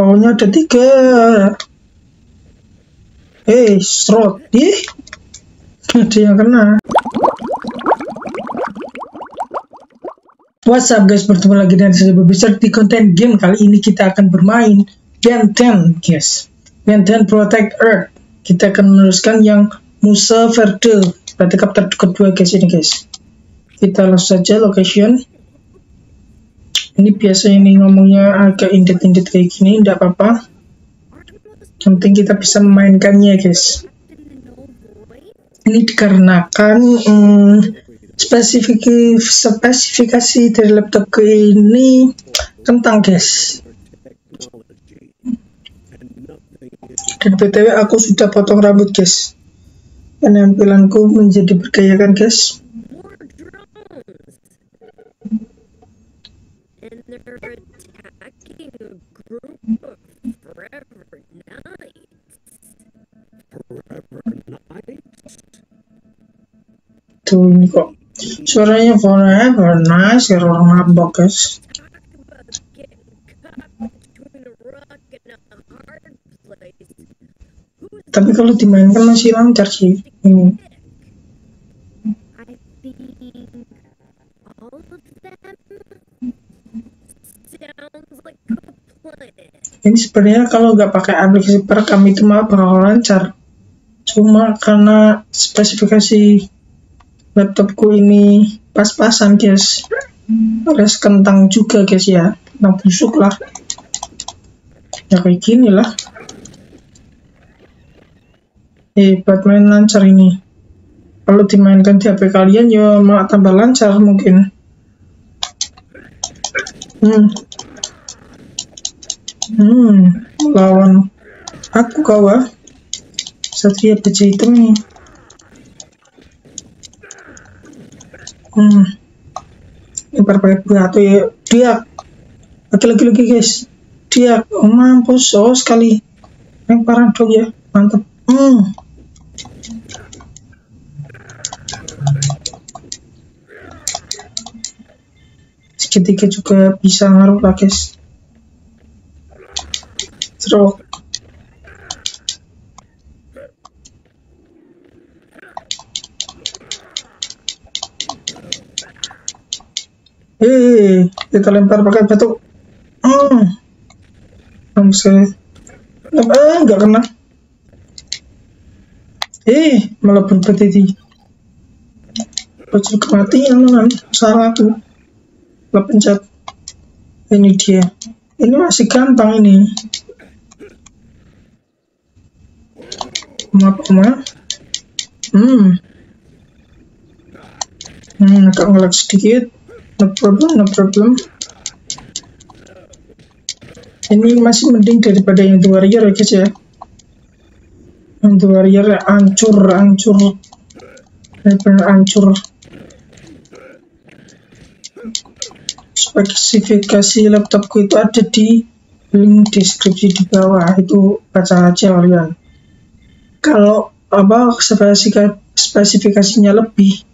Powernya ada 3. Serot. Ada yang kena. What's up guys, bertemu lagi dengan saya Boby Shark. Di konten game kali ini kita akan bermain Ben 10 guys. Ben 10 Protect Earth. Kita akan meneruskan yang Musa Verde. Berarti chapter kedua guys ini guys. Kita langsung saja location. Ini biasa ini ngomongnya agak indit-indit kayak gini, tidak apa-apa. Yang penting kita bisa memainkannya guys. Ini dikarenakan spesifikasi dari laptop ini kentang guys. Dan btw aku sudah potong rambut guys. Penampilanku menjadi bergayakan guys. Tuh ini kok suaranya forever nice kayak orang mabok guys. Tapi kalau dimainkan masih lancar sih ini. Ini sebenarnya kalau nggak pakai aplikasi perekam itu malah bakal lancar. Cuma karena spesifikasi laptopku ini pas-pasan guys, alias kentang juga guys ya, kentang busuk lah ya kayak gini lah. Buat main lancar ini, kalau dimainkan di HP kalian ya malah tambah lancar mungkin. Lawan aku kawa satria baja hitam nih. Berbagai buat ya dia lagi guys, dia mampus sekali lemparan dong ya, mantap. Segitiga juga bisa ngaruh lah guys. Stroke kita lempar pakai batu. Enggak kena. Malah berpetiti. Bocor kematian kan, salah tuh. Lah pencet. Ini dia. Ini masih gampang ini. Maaf. Agak ngelag sedikit. No problem. Ini masih mending daripada yang dua warrior ya guys ya. Yang dua warrior hancur. Benar-benar hancur. Spesifikasi laptopku itu ada di link deskripsi di bawah, itu baca aja kalian. Kalau apa spesifikasinya lebih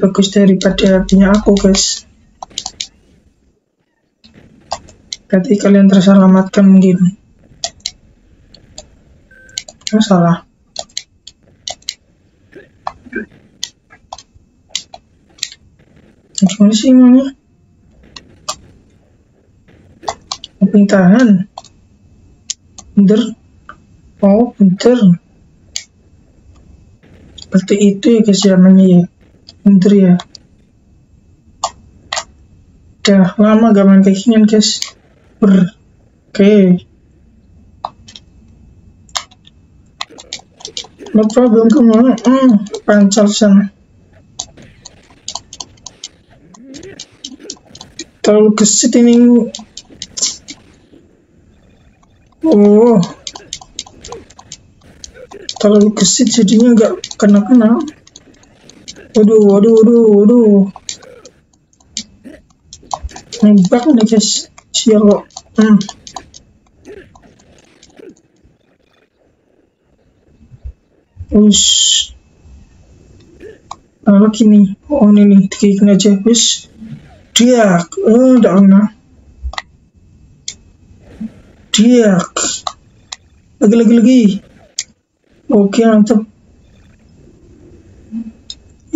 bagus daripada punya aku guys. Berarti kalian terselamatkan mungkin. Salah. Gimana sih ini? Pintahan. Bentar. Seperti itu ya guys namanya ya. Bentar ya. Udah lama gak main kekinian guys. Oke. No problem kemana? Pancal sana. Terlalu gesit ini. Terlalu gesit jadinya nggak kena. Waduh. Nembak nih guys, sial kok. Wish. Lagi nih, ini nih, dikikin aja, wish. Dia, udah kena. Shark. Lagi. Oke, mantap.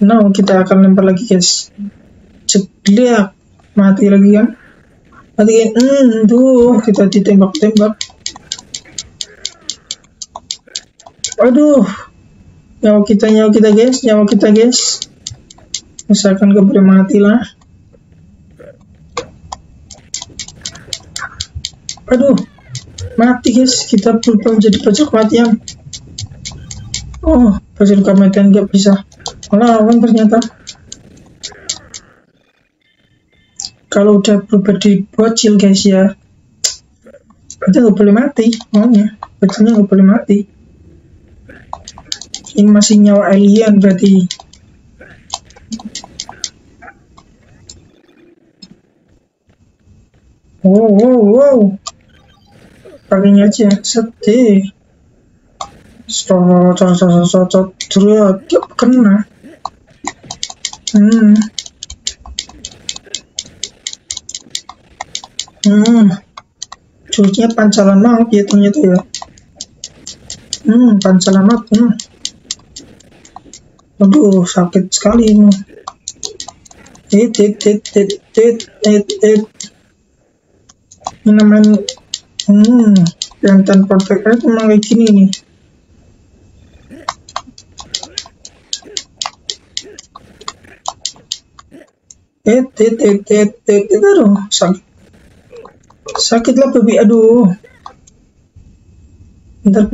No, kita akan lempar lagi guys. Ceklek, mati lagi kan? Mati kan? Tuh kita ditembak-tembak. Aduh, nyawa kita guys, misalkan keburu mati lah. Aduh, mati guys, kita berubah menjadi pojok kematian. Oh, pojok kematian gak bisa melawan ternyata. Kalau udah berubah di bocil guys ya, berarti nggak boleh mati, maunya, betulnya nggak boleh mati. Ini masih nyawa alien berarti. Wow. Pakainya aja sedih. Stop kena. Cucunya pancalan maut ya ternyata ya. Pancalan maut. Aduh, sakit sekali ini. Ini namanya Ben 10 Perfect Red memang kayak gini nih. Aduh, sakit. Sakitlah baby, aduh. Bentar,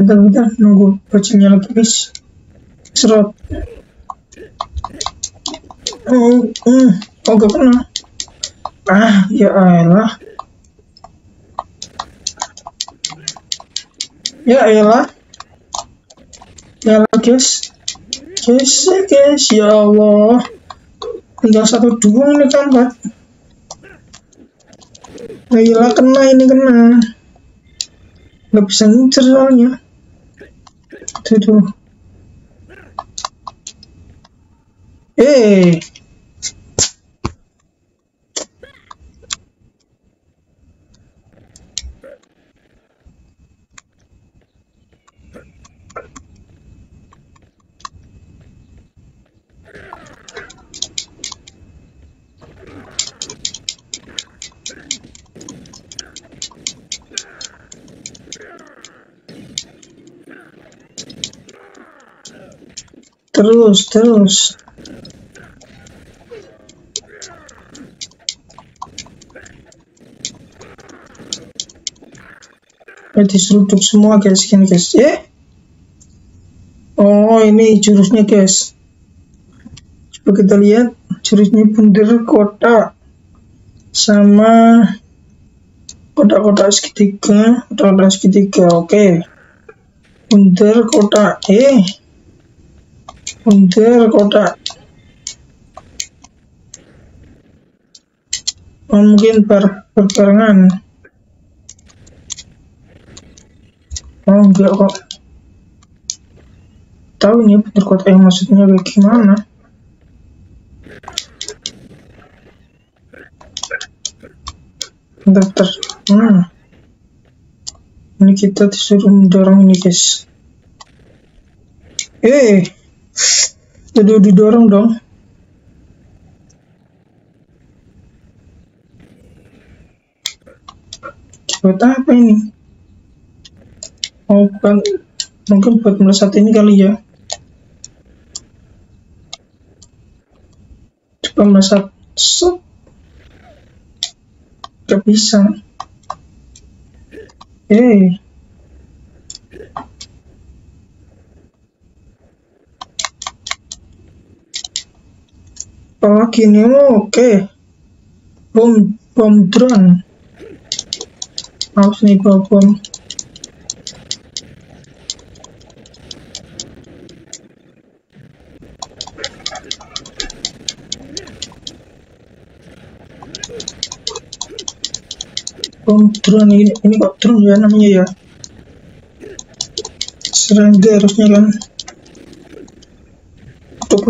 nunggu bocilnya lagi guys. Serot. Gak kena. Ya elah. Ya elah guys, ya Allah. Tinggal 1, 2 ini kan, Pak. Ya elah, kena. Gak bisa ngincer soalnya. Tuh. Terus. Diseruduk semua guys, gini guys. Oh, ini jurusnya guys. Coba kita lihat jurusnya bundar kotak sama kotak-kotak segitiga. Oke. Bundar kotak. Bundar kotak. Mungkin berbarengan. Oh enggak kok. Tahu nih bentar kotak yang maksudnya bagaimana? Bentar. Ini kita disuruh mendorong ini guys. Jadi didorong dong. Buat apa ini? Bukan, mungkin buat melesat ini kali ya. Coba melesat. Gak bisa. Apalagi ini? Oke. Bom drone. Harus nih bom. pertempuran ini patron ya namanya ya, serangga harusnya kan. Tok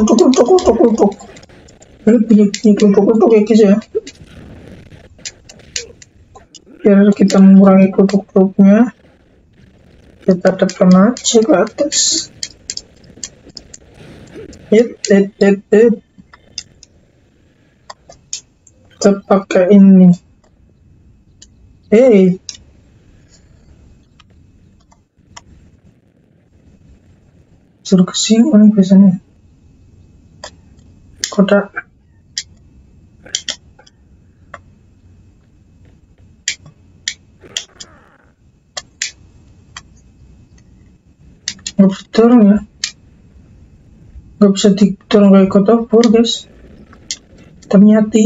ini punya kelompok ya guys ya, biar kita mengurangi kelompok-kelompoknya. Kita tekan aja ke atas. Kita pakai ini. Suruh ke sini kan biasanya kotak. Nggak bisa dorong ya, nggak bisa didorong kayak kotak bor guys. Ternyata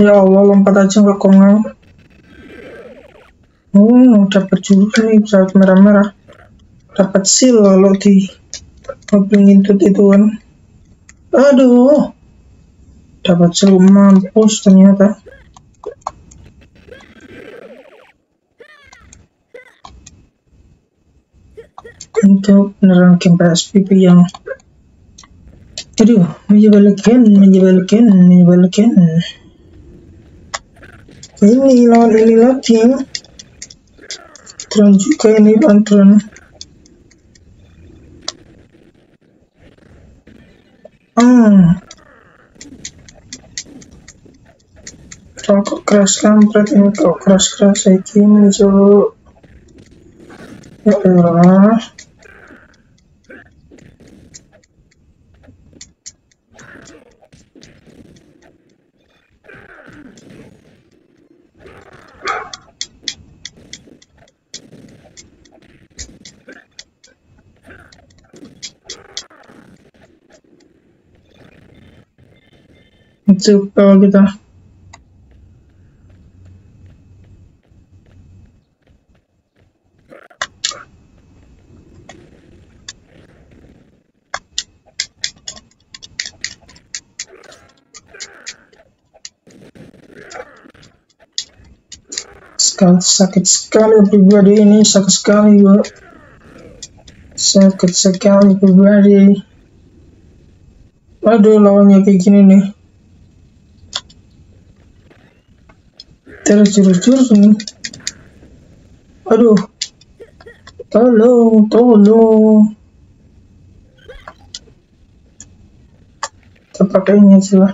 ya Allah, lompat aja nggak kongang. Dapat jurus nih, pesawat merah-merah, dapat seal kalau di mobil ngintut itu kan. Aduh, dapat seal, mampus ternyata. Untuk beneran game PSPP yang aduh, menyebalkan ini lawan ini lagi terang juga ini antron. Kalau kok keras kampret ini, kalau keras lagi muncul ya Allah. Coba kita sakit sekali pribadi ini, sakit sekali pribadi. Aduh, lawannya kayak gini nih. Terus nih. Aduh, tolong. Kita pakai ini aja lah.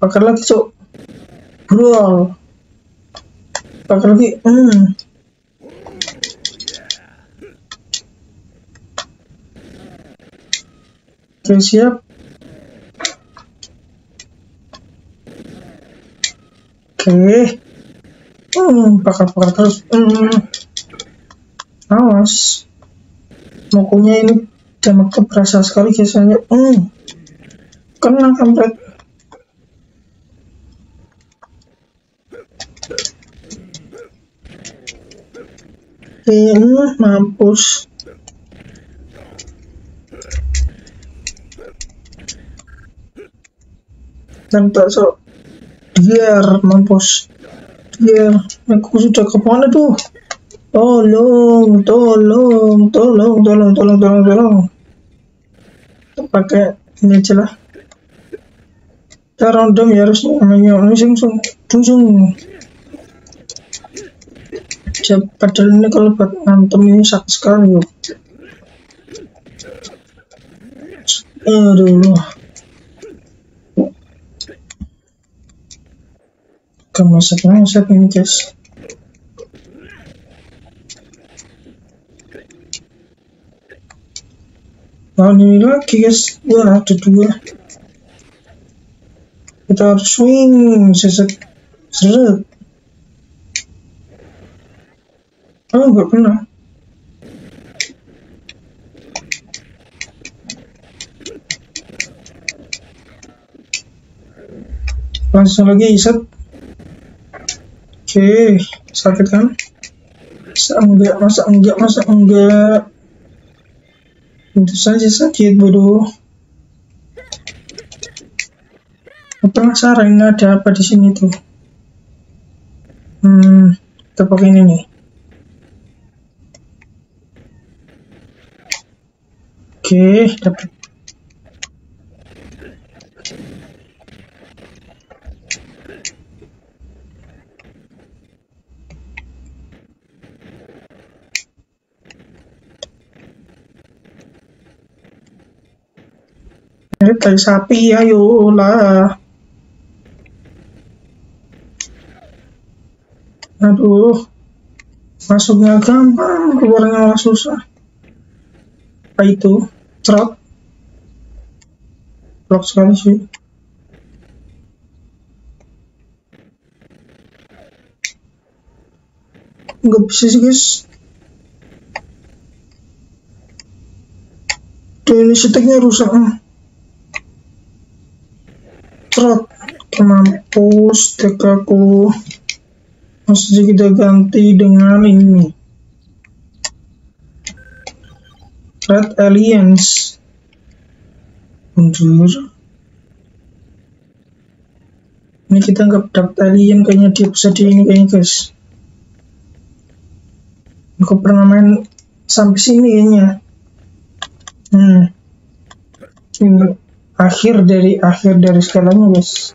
Bakar lagi cok, bro. Bakar lagi, Oke, siap. Oke, bakar terus. Awas, mukunya ini damaknya berasa sekali biasanya. Kena kampret. Mampus. Nampak so biar mampus. Biar aku sudah ke mana tuh? Tolong. Pakai ini aja lah. Kita random ya harusnya namanya. Langsung. Padahal ini kalau buat antem ini sakit sekali. Aduh. Kemasak ini guys. Ini lagi guys, ada dua. Kita harus swing seret. Nggak pernah. Langsung lagi set. Oke, sakit kan? Masa enggak. Tentu saja sakit, bodoh. Penasaran ada apa di sini tuh. Kita pakai ini nih. Oke, dapat. Ini kayak sapi, ayolah. Aduh, masuknya gampang, keluarnya malah susah. Apa itu? Trot. Blok sekali sih. Nggak bisa sih, guys. Tuh, ini seteknya rusak. Trot. Mampus, tekaku. Maksudnya kita ganti dengan ini Red Aliens. Mundur. Ini kita anggap Dark Alien, kayaknya dia bisa di ini kayaknya, guys. Aku pernah main sampai sini kayaknya. Ini akhir dari skalanya, guys.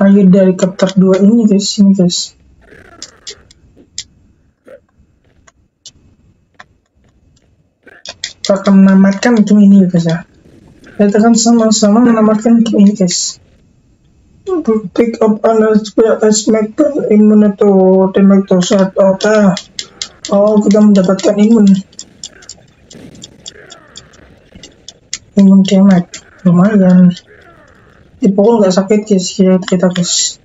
Akhir dari chapter 2 ini, guys. Kita akan menamatkan game ini, guys, ya. Kita akan sama-sama menamatkan game ini, guys. Pick up another smack imun atau damage to shot. Oh, kita mendapatkan imun damage. Lumayan. Dipukul nggak sakit, guys, kita guys.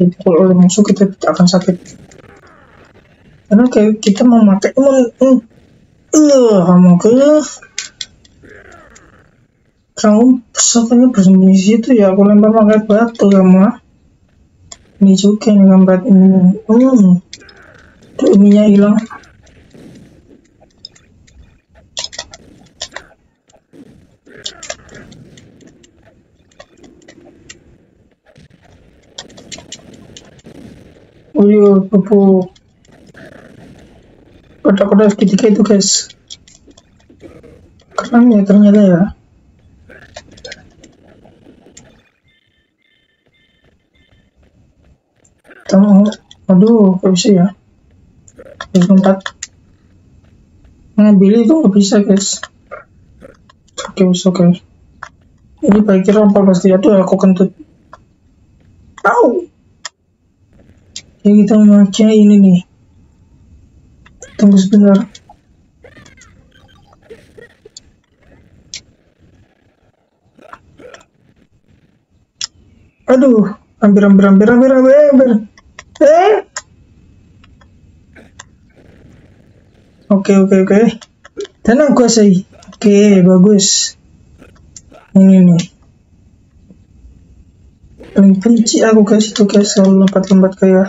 Dipukul oleh musuh kita tidak akan sakit. Karena kita memakai imun. Kamu pesawatnya bersembunyi situ ya. Aku lempar pakai batu kamu. Ini juga yang lempar ini. Ininya hilang. Uyuh, pupuk kotak-kotak F3 itu, guys. Keren ya ternyata ya. Aduh, gak bisa ya. 24 ngambil itu gak bisa, guys. Oke. Ini bagi rompol pasti. Aduh, aku kentut. Au. Jadi kita memakai ini nih. Tunggu sebentar. Aduh, hampir. Oke. Tenang gue sih. Oke, bagus. Ini nih. Paling benci aku, guys, itu, guys, selalu lompat-lompat kayak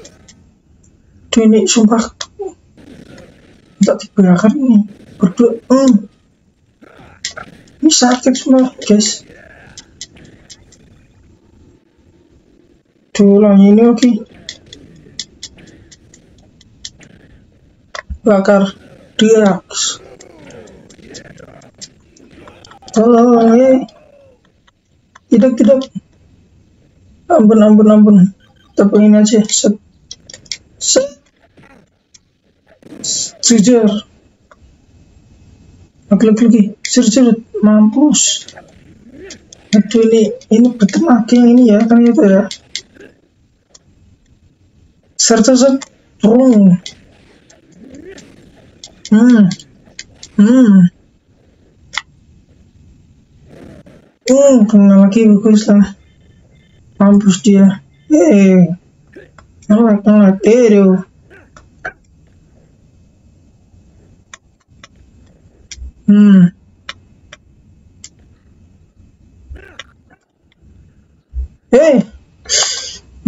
Aduh, ini sumpah. Tak dibakar nih. Berdua. Ini sakit semua, guys. Tulangnya ini oke. Bakar dia. Tolong ya. Tidak. Ampun. Kita pengen aja. Set. Jujur, lagi jujur, mampus. Aduh, ini bertemaking ini ya, kan itu ya. Certeza. Kenal lagi buku Islam. Mampus dia. Nolak deh.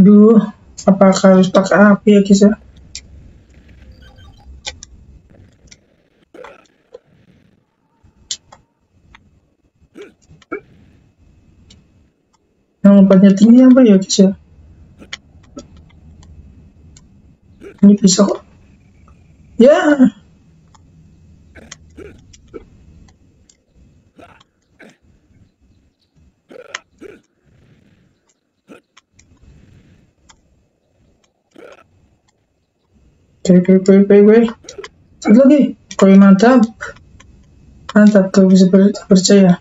Duh, apakah harus pakai api ya kisah? Yang lompatnya tinggi apa ya kisah? Ini bisa kok. Ya. Oke. Satu lagi, koin mantap. Mantap, kau bisa percaya.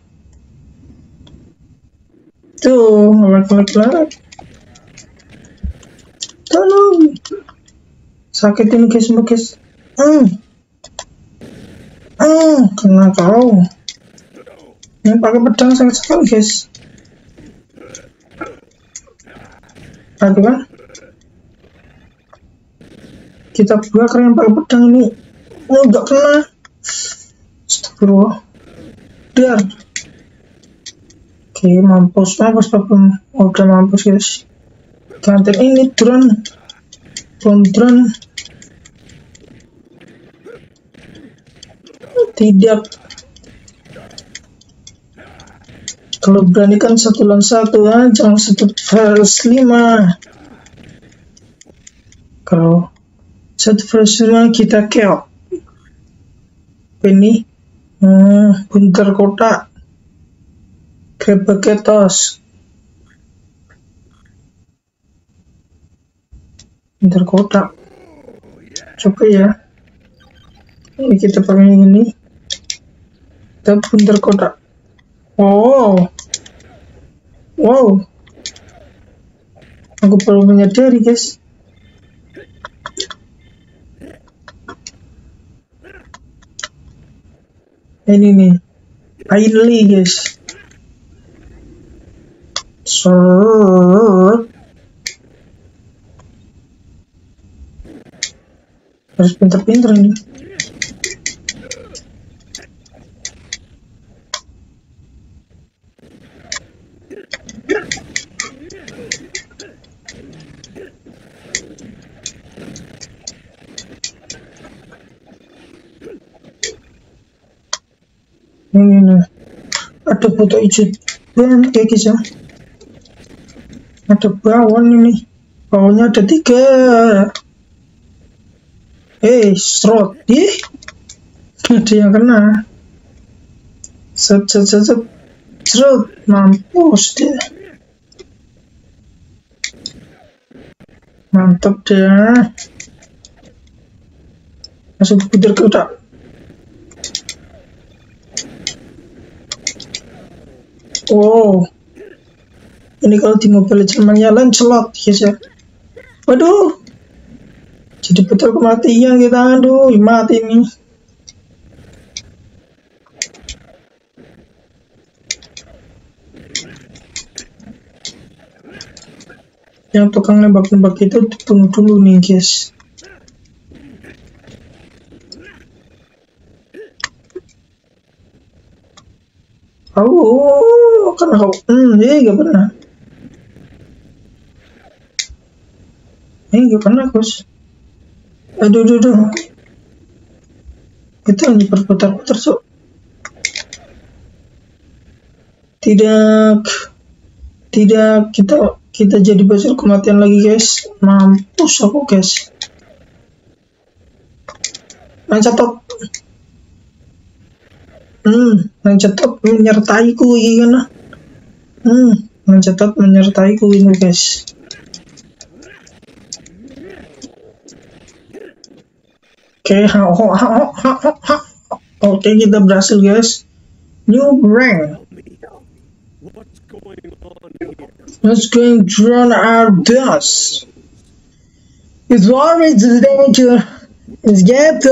Tuh, ngelak. Tolong. Sakit ini kes. Kena kau. Ini pakai pedang sakit sekali, guys. Aduh kan? Kita bakar yang pakai pedang ini. Oh, nggak kena. Astagfirullah. Dar. Oke, mampus papun. Oh, udah mampus guys. Ganti ini drone. Tidak. Kalau berani kan 1 lawan 1 ya, jangan 1 versus 5. Kalau 1 versus 5 kita keok. Ini bunker kotak. Krebeke tos. Bunker kotak. Coba ya. Ini kita pakai ini. Kita bunker kotak. Oh. Wow. Aku perlu menyadari, guys. Ini nih, finally guys. Harus pinter-pinter nih. Ada foto hijau banget kayak kisah. Ada bawon ini. Bawonnya ada 3. Serot. Ada yang kena. Set. Serot. Mampus deh. Mantap deh. Masuk putar ke otak. Wow, ini kalau di mobil Jermannya Lancelot guys ya. Waduh, jadi betul kematian kita. Aduh, mati nih. Yang tukang nembak-nembak itu dibunuh dulu nih guys. Oh, karena kau, gak pernah, kus. Aduh, itu lagi berputar-putar, so. Tidak, kita jadi basil kematian lagi, guys. Mampus aku, guys. Mencatat. Menyertaiku ini kan. Mencatat menyertaiku ini guys. Oke, oke, kita berhasil guys. New rank. Let's go drone our dust. It's always the danger. It's get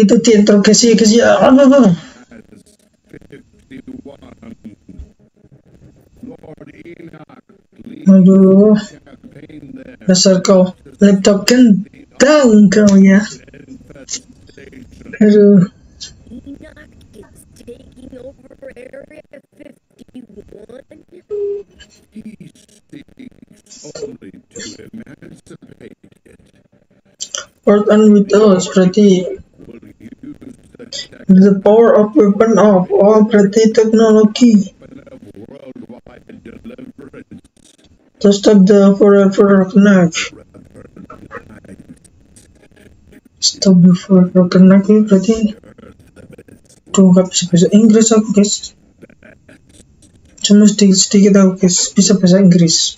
y te tiento que sí, me acerco, le toquen tan cabrón. Pero work on with us, Pretty. The power of weapon of all Pretty technology. To stop the forever connect. Stop the forever connecting, Pretty. To have special English of this. So must stick it out this piece of English.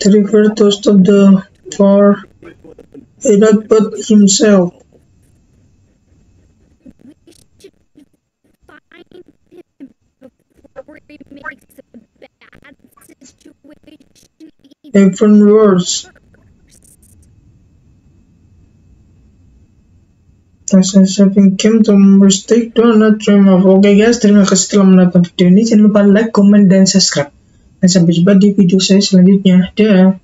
To refer to stop the for he not but himself. We should find him before he makes a bad situation. Different words. Thanks for came to mistake to not dream of. Okay guys, terima kasih telah menonton video ini. Jangan lupa like, comment, dan subscribe. Dan sampai jumpa di video saya selanjutnya. Dah.